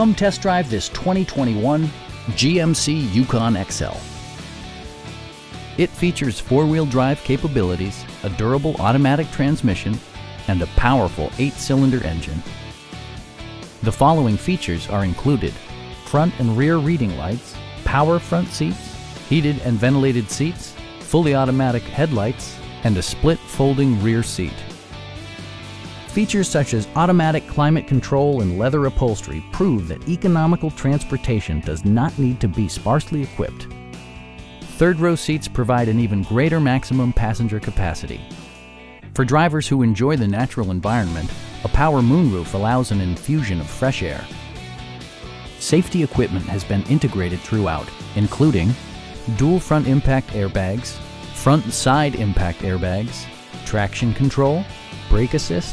Come test drive this 2021 GMC Yukon XL. It features four-wheel drive capabilities, a durable automatic transmission, and a powerful 8-cylinder engine. The following features are included: front and rear reading lights, power front seats, heated and ventilated seats, fully automatic headlights, and a split folding rear seat. Features such as automatic climate control and leather upholstery prove that economical transportation does not need to be sparsely equipped. Third row seats provide an even greater maximum passenger capacity. For drivers who enjoy the natural environment, a power moonroof allows an infusion of fresh air. Safety equipment has been integrated throughout, including dual front impact airbags, front and side impact airbags, traction control, brake assist,